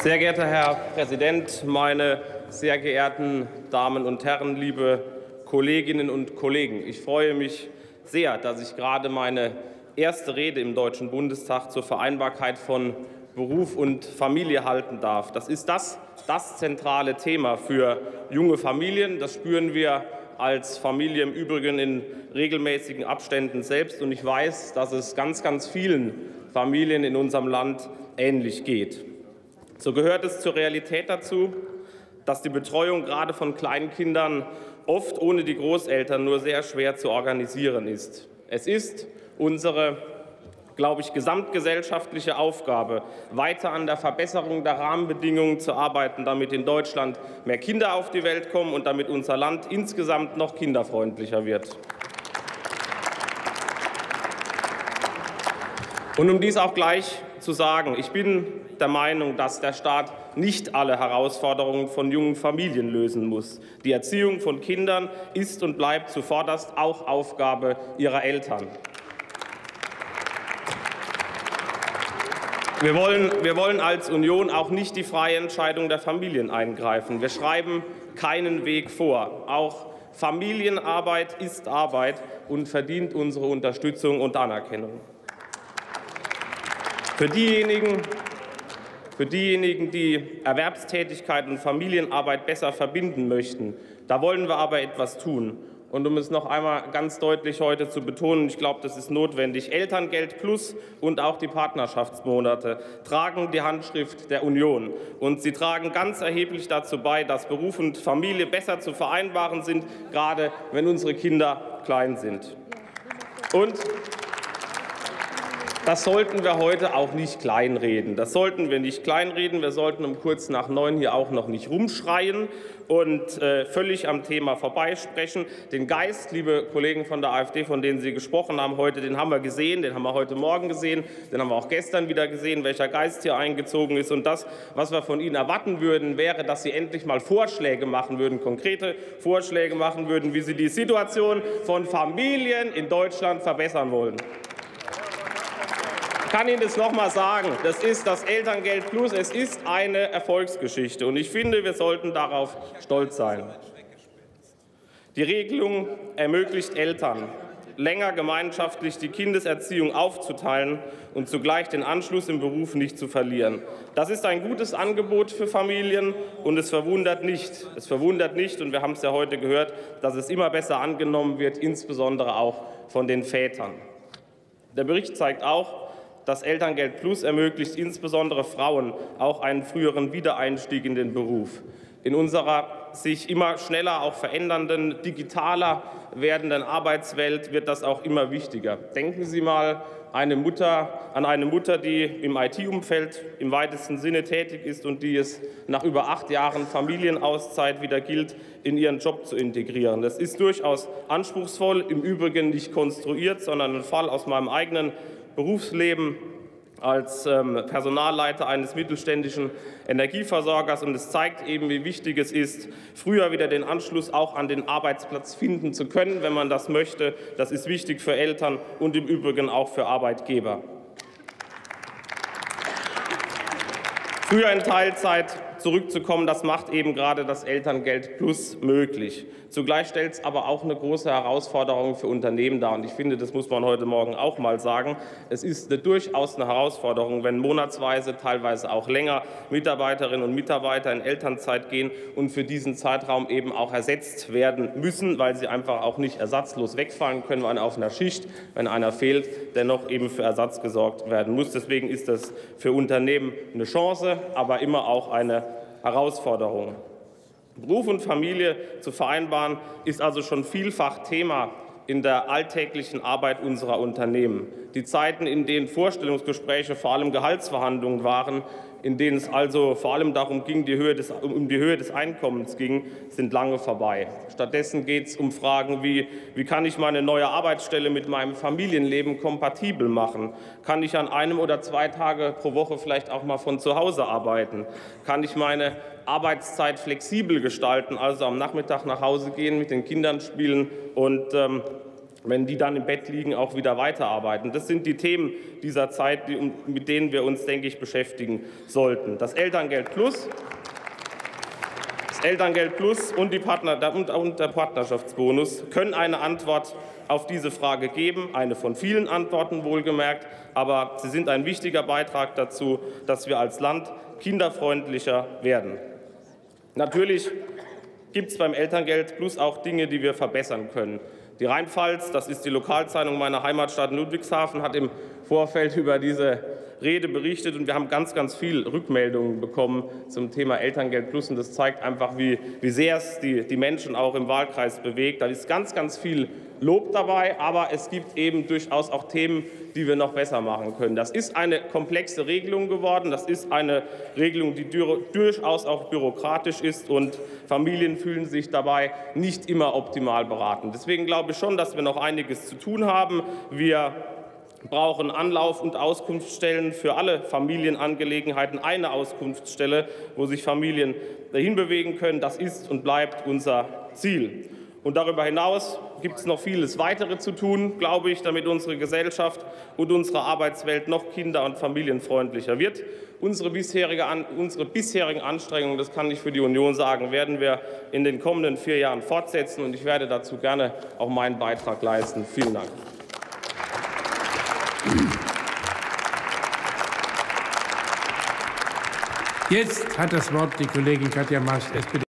Sehr geehrter Herr Präsident, meine sehr geehrten Damen und Herren, liebe Kolleginnen und Kollegen! Ich freue mich sehr, dass ich gerade meine erste Rede im Deutschen Bundestag zur Vereinbarkeit von Beruf und Familie halten darf. Das ist das zentrale Thema für junge Familien. Das spüren wir als Familie im Übrigen in regelmäßigen Abständen selbst. Und ich weiß, dass es ganz, ganz vielen Familien in unserem Land ähnlich geht. So gehört es zur Realität dazu, dass die Betreuung gerade von Kleinkindern oft ohne die Großeltern nur sehr schwer zu organisieren ist. Es ist unsere, glaube ich, gesamtgesellschaftliche Aufgabe, weiter an der Verbesserung der Rahmenbedingungen zu arbeiten, damit in Deutschland mehr Kinder auf die Welt kommen und damit unser Land insgesamt noch kinderfreundlicher wird. Und um dies auch gleich zu sagen, ich bin der Meinung, dass der Staat nicht alle Herausforderungen von jungen Familien lösen muss. Die Erziehung von Kindern ist und bleibt zuvorderst auch Aufgabe ihrer Eltern. Wir wollen als Union auch nicht die freie Entscheidung der Familien eingreifen. Wir schreiben keinen Weg vor. Auch Familienarbeit ist Arbeit und verdient unsere Unterstützung und Anerkennung. Für diejenigen, die Erwerbstätigkeit und Familienarbeit besser verbinden möchten, da wollen wir aber etwas tun. Und um es noch einmal ganz deutlich heute zu betonen, ich glaube, das ist notwendig, Elterngeld Plus und auch die Partnerschaftsmonate tragen die Handschrift der Union. Und sie tragen ganz erheblich dazu bei, dass Beruf und Familie besser zu vereinbaren sind, gerade wenn unsere Kinder klein sind. Und das sollten wir heute auch nicht kleinreden. Das sollten wir nicht kleinreden. Wir sollten um kurz nach 9 hier auch noch nicht rumschreien und völlig am Thema vorbeisprechen. Den Geist, liebe Kollegen von der AfD, von denen Sie gesprochen haben heute, den haben wir gesehen, den haben wir heute Morgen gesehen, den haben wir auch gestern wieder gesehen, welcher Geist hier eingezogen ist. Und das, was wir von Ihnen erwarten würden, wäre, dass Sie endlich mal Vorschläge machen würden, konkrete Vorschläge machen würden, wie Sie die Situation von Familien in Deutschland verbessern wollen. Ich kann Ihnen das noch mal sagen, das ist das Elterngeld Plus, es ist eine Erfolgsgeschichte und ich finde, wir sollten darauf stolz sein. Die Regelung ermöglicht Eltern, länger gemeinschaftlich die Kindeserziehung aufzuteilen und zugleich den Anschluss im Beruf nicht zu verlieren. Das ist ein gutes Angebot für Familien und es verwundert nicht. Es verwundert nicht, und wir haben es ja heute gehört, dass es immer besser angenommen wird, insbesondere auch von den Vätern. Der Bericht zeigt auch, das Elterngeld Plus ermöglicht insbesondere Frauen auch einen früheren Wiedereinstieg in den Beruf. In unserer sich immer schneller auch verändernden, digitaler werdenden Arbeitswelt wird das auch immer wichtiger. Denken Sie mal an eine Mutter, die im IT-Umfeld im weitesten Sinne tätig ist und die es nach über 8 Jahren Familienauszeit wieder gilt, in ihren Job zu integrieren. Das ist durchaus anspruchsvoll, im Übrigen nicht konstruiert, sondern ein Fall aus meinem eigenen Berufsleben als Personalleiter eines mittelständischen Energieversorgers, und es zeigt eben, wie wichtig es ist, früher wieder den Anschluss auch an den Arbeitsplatz finden zu können, wenn man das möchte. Das ist wichtig für Eltern und im Übrigen auch für Arbeitgeber. Früher in Teilzeit zurückzukommen, das macht eben gerade das Elterngeld Plus möglich. Zugleich stellt es aber auch eine große Herausforderung für Unternehmen dar. Und ich finde, das muss man heute Morgen auch mal sagen. Es ist durchaus eine Herausforderung, wenn monatsweise, teilweise auch länger, Mitarbeiterinnen und Mitarbeiter in Elternzeit gehen und für diesen Zeitraum eben auch ersetzt werden müssen, weil sie einfach auch nicht ersatzlos wegfallen können, weil auf einer Schicht, wenn einer fehlt, dennoch eben für Ersatz gesorgt werden muss. Deswegen ist das für Unternehmen eine Chance, aber immer auch eine Herausforderung. Beruf und Familie zu vereinbaren, ist also schon vielfach Thema in der alltäglichen Arbeit unserer Unternehmen. Die Zeiten, in denen Vorstellungsgespräche vor allem Gehaltsverhandlungen waren, in denen es also vor allem darum ging, um die Höhe des Einkommens ging, sind lange vorbei. Stattdessen geht es um Fragen wie, wie kann ich meine neue Arbeitsstelle mit meinem Familienleben kompatibel machen? Kann ich an einem oder 2 Tage pro Woche vielleicht auch mal von zu Hause arbeiten? Kann ich meine Arbeitszeit flexibel gestalten, also am Nachmittag nach Hause gehen, mit den Kindern spielen und wenn die dann im Bett liegen, auch wieder weiterarbeiten. Das sind die Themen dieser Zeit, mit denen wir uns, denke ich, beschäftigen sollten. Das Elterngeld Plus und der Partnerschaftsbonus können eine Antwort auf diese Frage geben, eine von vielen Antworten wohlgemerkt, aber sie sind ein wichtiger Beitrag dazu, dass wir als Land kinderfreundlicher werden. Natürlich gibt es beim Elterngeld Plus auch Dinge, die wir verbessern können. Die Rheinpfalz, das ist die Lokalzeitung meiner Heimatstadt Ludwigshafen, hat im Vorfeld über diese Rede berichtet und wir haben ganz viel Rückmeldungen bekommen zum Thema Elterngeld Plus und das zeigt einfach, wie sehr es die Menschen auch im Wahlkreis bewegt. Da ist ganz viel Lob dabei, aber es gibt eben durchaus auch Themen, die wir noch besser machen können. Das ist eine komplexe Regelung geworden, das ist eine Regelung, die durchaus auch bürokratisch ist und Familien fühlen sich dabei nicht immer optimal beraten. Deswegen glaube ich schon, dass wir noch einiges zu tun haben. Wir brauchen Anlauf- und Auskunftsstellen für alle Familienangelegenheiten, eine Auskunftsstelle, wo sich Familien hinbewegen können. Das ist und bleibt unser Ziel. Und darüber hinaus gibt es noch vieles weitere zu tun, glaube ich, damit unsere Gesellschaft und unsere Arbeitswelt noch kinder- und familienfreundlicher wird. Unsere bisherigen Anstrengungen, das kann ich für die Union sagen, werden wir in den kommenden 4 Jahren fortsetzen. Und ich werde dazu gerne auch meinen Beitrag leisten. Vielen Dank. Jetzt hat das Wort die Kollegin Katja Marsch, SPD.